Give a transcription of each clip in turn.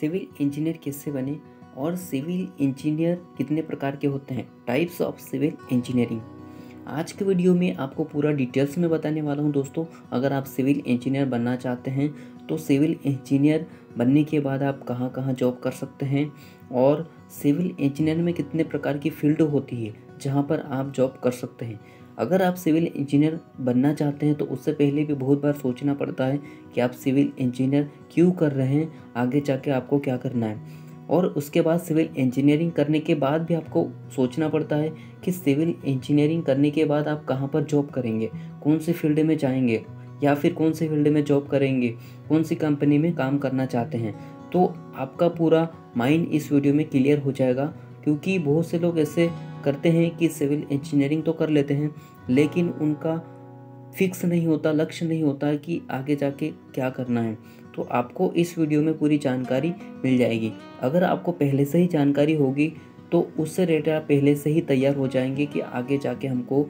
Civil engineer कैसे बने और सिविल इंजीनियर कितने प्रकार के होते हैं, टाइप्स ऑफ सिविल इंजीनियरिंग। आज के वीडियो में आपको पूरा डिटेल्स में बताने वाला हूं दोस्तों। अगर आप सिविल इंजीनियर बनना चाहते हैं तो सिविल इंजीनियर बनने के बाद आप कहां-कहां जॉब कर सकते हैं और सिविल इंजीनियर में कितने प्रकार की फील्ड होती है जहां पर आप जॉब कर सकते हैं। अगर आप सिविल इंजीनियर बनना चाहते हैं तो उससे पहले भी बहुत बार सोचना पड़ता है कि आप सिविल इंजीनियर क्यों कर रहे हैं, आगे जाके आपको क्या करना है। और उसके बाद सिविल इंजीनियरिंग करने के बाद भी आपको सोचना पड़ता है कि सिविल इंजीनियरिंग करने के बाद आप कहाँ पर जॉब करेंगे, कौन से फील्ड में जाएंगे या फिर कौन से फील्ड में जॉब करेंगे, कौन सी कंपनी में काम करना चाहते हैं। तो आपका पूरा माइंड इस वीडियो में क्लियर हो जाएगा, क्योंकि बहुत से लोग ऐसे करते हैं कि सिविल इंजीनियरिंग तो कर लेते हैं लेकिन उनका फिक्स नहीं होता, लक्ष्य नहीं होता कि आगे जाके क्या करना है। तो आपको इस वीडियो में पूरी जानकारी मिल जाएगी। अगर आपको पहले से ही जानकारी होगी तो उससे रिलेटेड आप पहले से ही तैयार हो जाएंगे कि आगे जाके हमको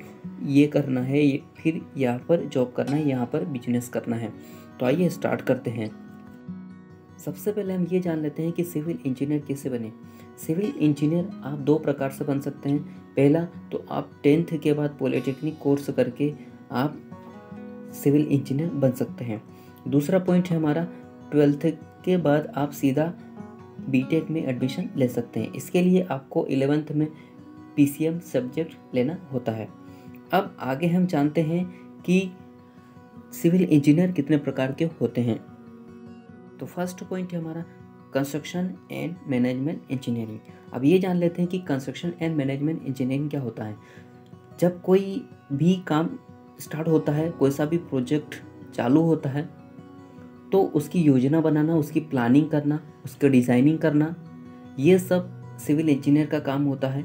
ये करना है, ये फिर यहाँ पर जॉब करना है, यहाँ पर बिजनेस करना है। तो आइए स्टार्ट करते हैं। सबसे पहले हम ये जान लेते हैं कि सिविल इंजीनियर कैसे बने। सिविल इंजीनियर आप दो प्रकार से बन सकते हैं। पहला तो आप 10th के बाद पॉलिटेक्निक कोर्स करके आप सिविल इंजीनियर बन सकते हैं। दूसरा पॉइंट है हमारा 12th के बाद आप सीधा बीटेक में एडमिशन ले सकते हैं। इसके लिए आपको 11th में पीसीएम सब्जेक्ट लेना होता है। अब आगे हम जानते हैं कि सिविल इंजीनियर कितने प्रकार के होते हैं। तो फर्स्ट पॉइंट है हमारा कंस्ट्रक्शन एंड मैनेजमेंट इंजीनियरिंग। अब ये जान लेते हैं कि कंस्ट्रक्शन एंड मैनेजमेंट इंजीनियरिंग क्या होता है। जब कोई भी काम स्टार्ट होता है, कोई सा भी प्रोजेक्ट चालू होता है तो उसकी योजना बनाना, उसकी प्लानिंग करना, उसकी डिज़ाइनिंग करना, ये सब सिविल इंजीनियर का काम होता है।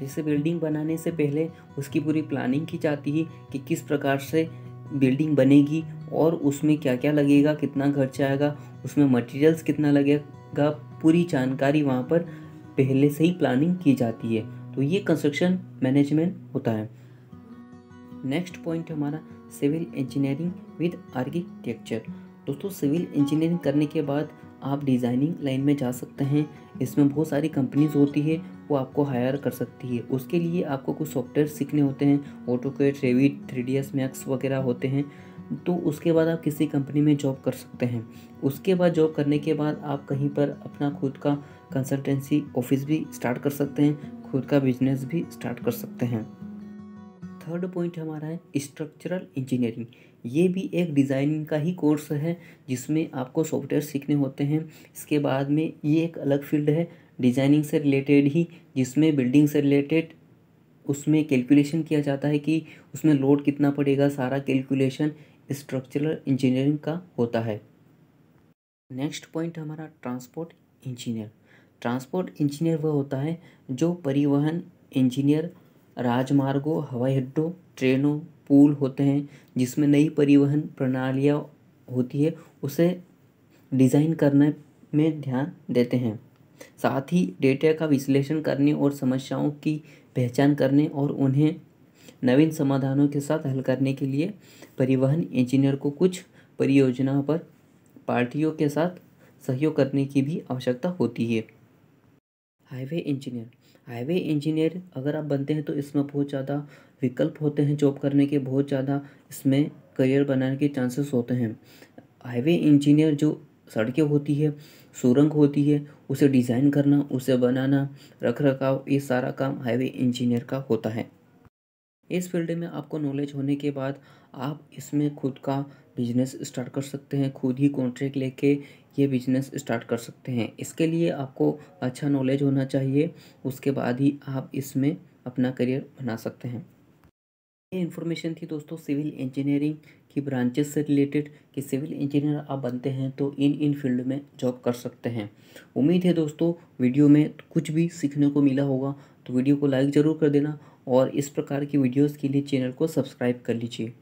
जैसे बिल्डिंग बनाने से पहले उसकी पूरी प्लानिंग की जाती है कि किस प्रकार से बिल्डिंग बनेगी और उसमें क्या क्या लगेगा, कितना खर्चा आएगा, उसमें मटेरियल्स कितना लगेगा, पूरी जानकारी वहाँ पर पहले से ही प्लानिंग की जाती है। तो ये कंस्ट्रक्शन मैनेजमेंट होता है। नेक्स्ट पॉइंट हमारा सिविल इंजीनियरिंग विद आर्किटेक्चर। दोस्तों सिविल इंजीनियरिंग करने के बाद आप डिज़ाइनिंग लाइन में जा सकते हैं। इसमें बहुत सारी कंपनीज होती है, वो आपको हायर कर सकती है। उसके लिए आपको कुछ सॉफ्टवेयर सीखने होते हैं, ऑटोकैड, रेविट, 3ds मैक्स वगैरह होते हैं। तो उसके बाद आप किसी कंपनी में जॉब कर सकते हैं। उसके बाद जॉब करने के बाद आप कहीं पर अपना खुद का कंसल्टेंसी ऑफिस भी स्टार्ट कर सकते हैं, खुद का बिजनेस भी स्टार्ट कर सकते हैं। थर्ड पॉइंट हमारा है स्ट्रक्चरल इंजीनियरिंग। ये भी एक डिज़ाइनिंग का ही कोर्स है जिसमें आपको सॉफ्टवेयर सीखने होते हैं। इसके बाद में ये एक अलग फील्ड है डिज़ाइनिंग से रिलेटेड ही, जिसमें बिल्डिंग से रिलेटेड उसमें कैलकुलेशन किया जाता है कि उसमें लोड कितना पड़ेगा, सारा कैलकुलेशन स्ट्रक्चरल इंजीनियरिंग का होता है। नेक्स्ट पॉइंट हमारा ट्रांसपोर्ट इंजीनियर। ट्रांसपोर्ट इंजीनियर वह होता है जो परिवहन इंजीनियर, राजमार्गों, हवाई अड्डों, ट्रेनों, पुल होते हैं जिसमें नई परिवहन प्रणालियाँ होती है, उसे डिज़ाइन करने में ध्यान देते हैं। साथ ही डेटा का विश्लेषण करने और समस्याओं की पहचान करने और उन्हें नवीन समाधानों के साथ हल करने के लिए परिवहन इंजीनियर को कुछ परियोजनाओं पर पार्टियों के साथ सहयोग करने की भी आवश्यकता होती है। Highway engineer. हाईवे इंजीनियर अगर आप बनते हैं तो इसमें बहुत ज़्यादा विकल्प होते हैं जॉब करने के, बहुत ज़्यादा इसमें करियर बनाने के चांसेस होते हैं। हाईवे इंजीनियर जो सड़कें होती है, सुरंग होती है, उसे डिज़ाइन करना, उसे बनाना, रखरखाव, ये सारा काम हाईवे इंजीनियर का होता है। इस फील्ड में आपको नॉलेज होने के बाद आप इसमें खुद का बिजनेस स्टार्ट कर सकते हैं, खुद ही कॉन्ट्रैक्ट लेके ये बिजनेस स्टार्ट कर सकते हैं। इसके लिए आपको अच्छा नॉलेज होना चाहिए, उसके बाद ही आप इसमें अपना करियर बना सकते हैं। ये इन्फॉर्मेशन थी दोस्तों सिविल इंजीनियरिंग की ब्रांचेस से रिलेटेड कि सिविल इंजीनियर आप बनते हैं तो इन फील्ड में जॉब कर सकते हैं। उम्मीद है दोस्तों वीडियो में कुछ भी सीखने को मिला होगा, तो वीडियो को लाइक ज़रूर कर देना और इस प्रकार की वीडियोज़ के लिए चैनल को सब्सक्राइब कर लीजिए।